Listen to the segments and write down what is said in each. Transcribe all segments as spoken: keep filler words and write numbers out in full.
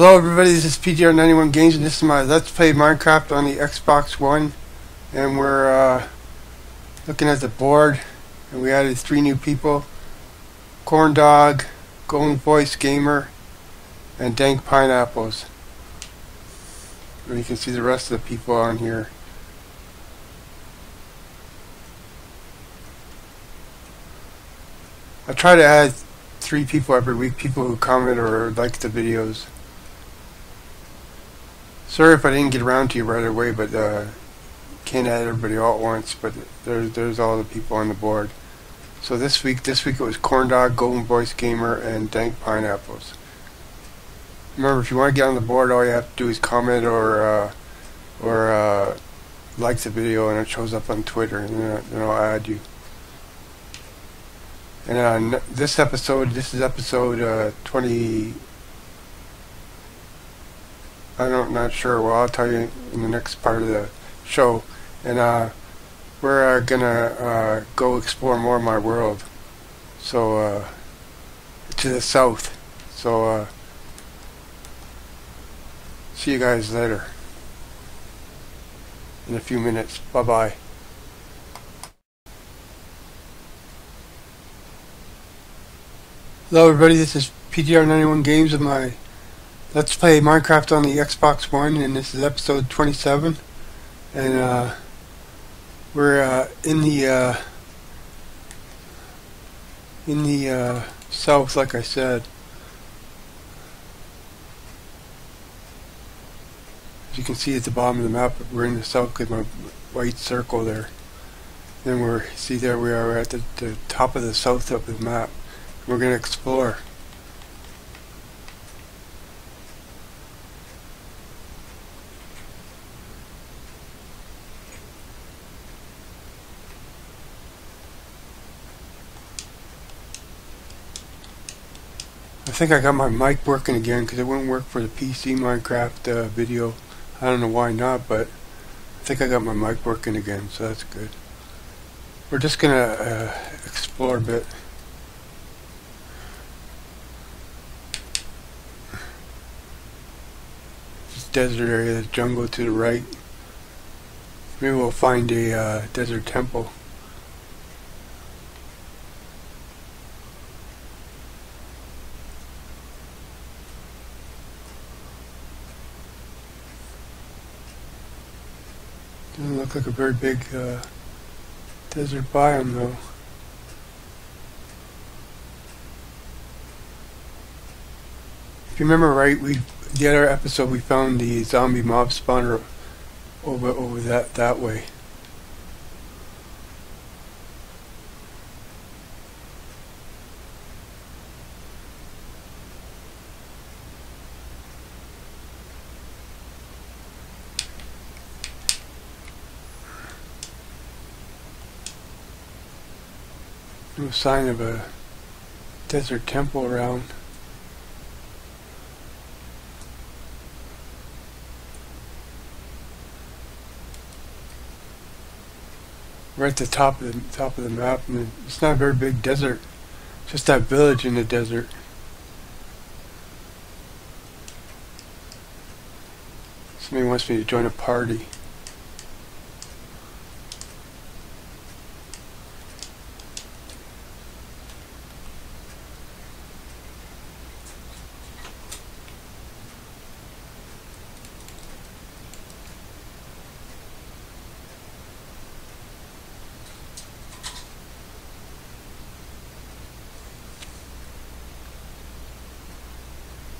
Hello everybody, this is P G R ninety-one Games and this is my Let's Play Minecraft on the Xbox One, and we're uh, looking at the board, and we added three new people: Corndog, Golden Voice Gamer, and Dank Pineapples. And you can see the rest of the people on here. I try to add three people every week, people who comment or like the videos. Sorry if I didn't get around to you right away, but uh, can't add everybody all at once. But there's there's all the people on the board. So this week, this week it was Corndog, Golden Voice Gamer, and Dank Pineapples. Remember, if you want to get on the board, all you have to do is comment or uh, or uh, like the video, and it shows up on Twitter, and then, then I'll add you. And on uh, this episode, this is episode uh, twenty. I don't, not sure. Well, I'll tell you in the next part of the show. And uh, we're uh, gonna uh, go explore more of my world. So uh, to the south. So uh, see you guys later. In a few minutes. Bye bye. Hello everybody. This is P G R ninety-one Games of my Let's Play Minecraft on the Xbox One, and this is episode twenty-seven, and uh, we're uh, in the uh, in the uh, south, like I said. As you can see at the bottom of the map, we're in the south because my white circle there. Then we're see there we are at the, the top of the south of the map. We're going to explore. I think I got my mic working again, because it wouldn't work for the P C Minecraft uh, video. I don't know why not, but I think I got my mic working again, so that's good. We're just gonna uh, explore a bit. This desert area, the jungle to the right. Maybe we'll find a uh, desert temple. Doesn't look like a very big uh, desert biome though. If you remember right, we the other episode we found the zombie mob spawner over over that that way. No sign of a desert temple around. We're at the top of the top of the map, and it's not a very big desert. It's just that village in the desert. Somebody wants me to join a party.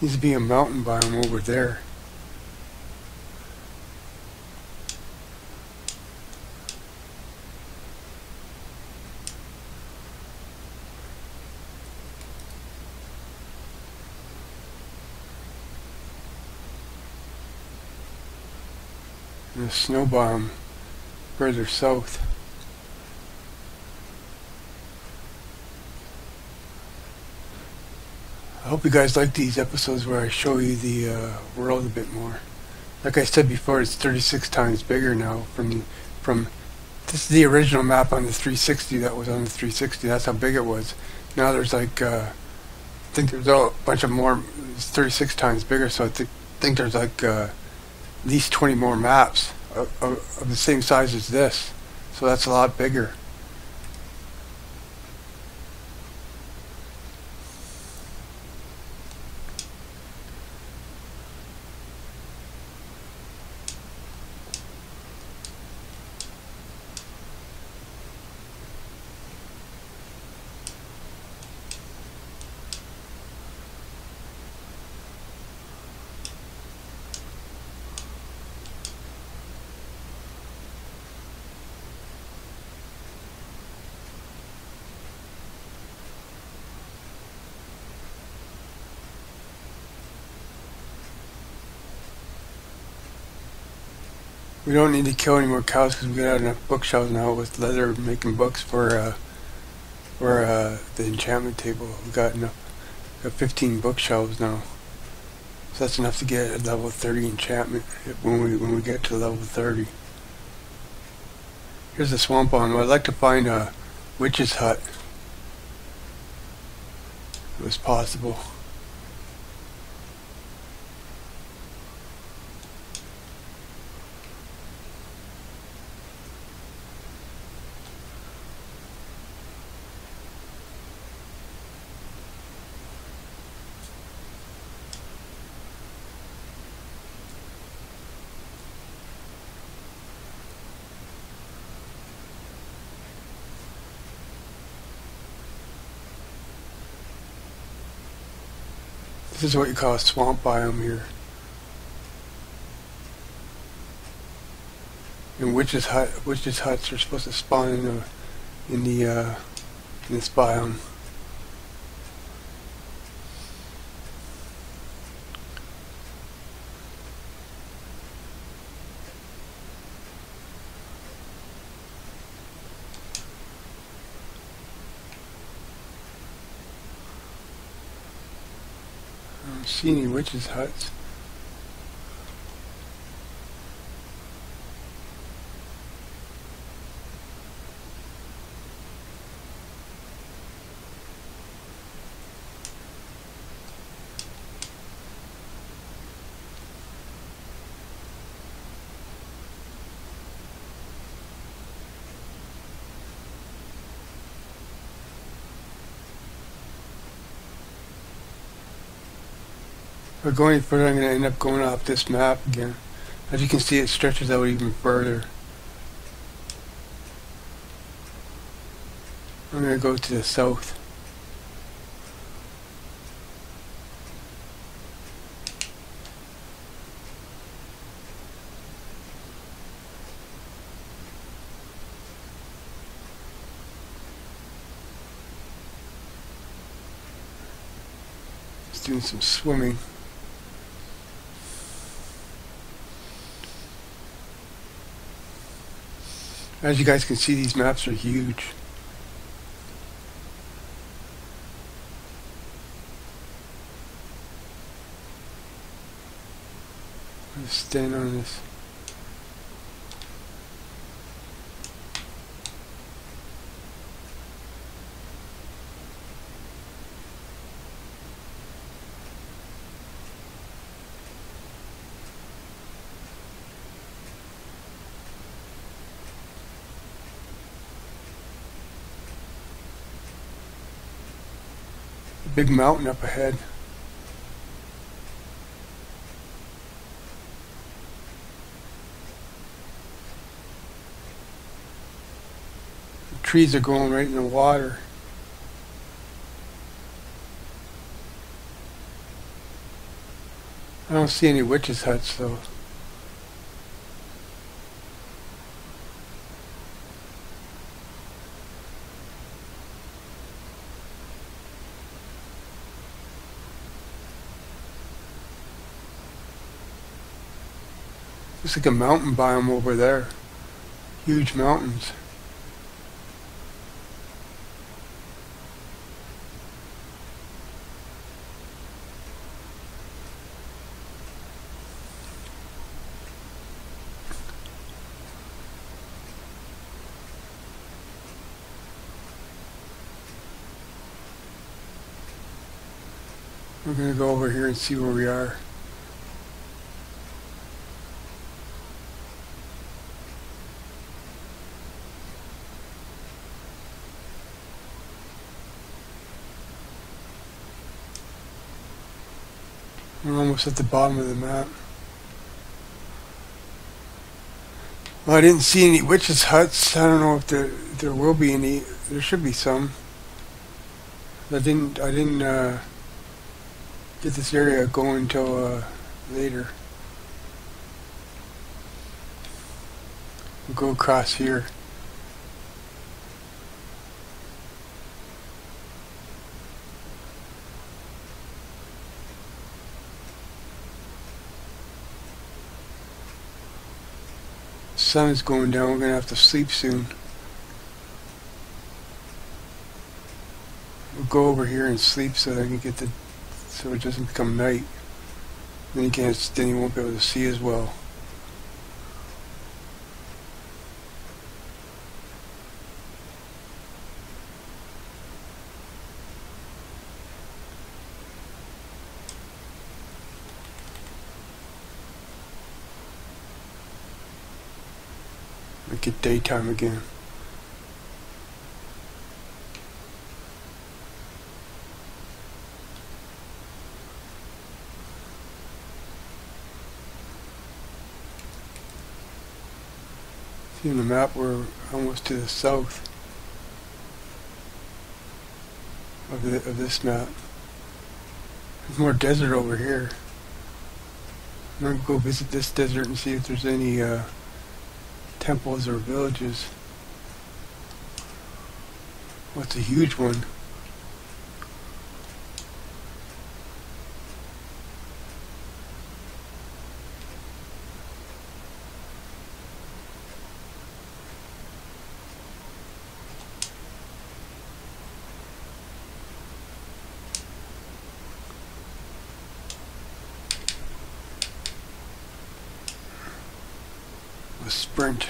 Needs to be a mountain biome over there. And a snow biome further south. I hope you guys like these episodes where I show you the uh, world a bit more. Like I said before, it's thirty-six times bigger now. From from this is the original map on the three sixty. That was on the three sixty. That's how big it was. Now there's like uh, think there's a bunch of more. It's thirty-six times bigger, so I th think there's like uh, at least twenty more maps of, of, of the same size as this. So that's a lot bigger. We don't need to kill any more cows because we got enough bookshelves now with leather making books for uh, for uh, the enchantment table. We got enough, got fifteen bookshelves now, so that's enough to get a level thirty enchantment when we when we get to level thirty. Here's the swamp on. I'd like to find a witch's hut, if it's possible. This is what you call a swamp biome here. And witches' hut, witches' huts are supposed to spawn in the in the uh, in this biome. See any witches' huts? If I go any further, I'm going to end up going off this map again. As you can see, it stretches out even further. I'm going to go to the south. Just doing some swimming. As you guys can see, these maps are huge. I'm gonna stand on this. Big mountain up ahead. The trees are growing right in the water. I don't see any witches' huts though. Looks like a mountain biome over there. Huge mountains. We're going to go over here and see where we are. We're almost at the bottom of the map. Well, I didn't see any witches' huts. I don't know if there there will be any. There should be some. I didn't. I didn't uh, get this area going until uh, later. We'll go across here. The sun is going down, we're going to have to sleep soon. We'll go over here and sleep so that I can get the, so it doesn't become night. Then you can't, then you won't be able to see as well. Get daytime again. See on the map we're almost to the south of, the, of this map. There's more desert over here. I'm going to go visit this desert and see if there's any uh, temples or villages. Well, it's a huge one. Sprint.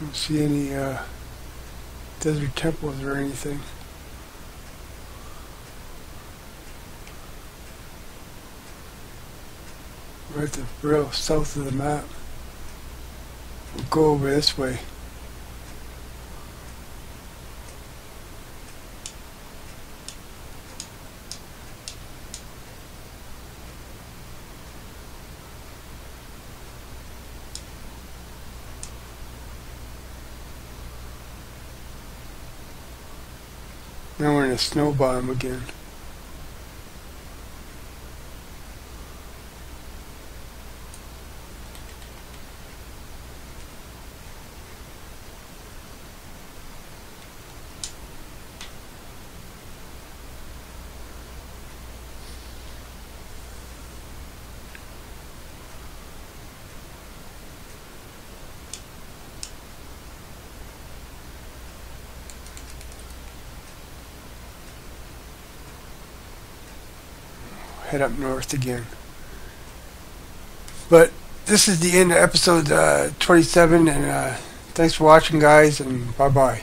Don't see any uh, desert temples or anything. We're at the real south of the map. We'll go over this way. Now we're in a snow biome again. Head up north again. But this is the end of episode uh, twenty-seven, and uh, thanks for watching, guys, and bye bye.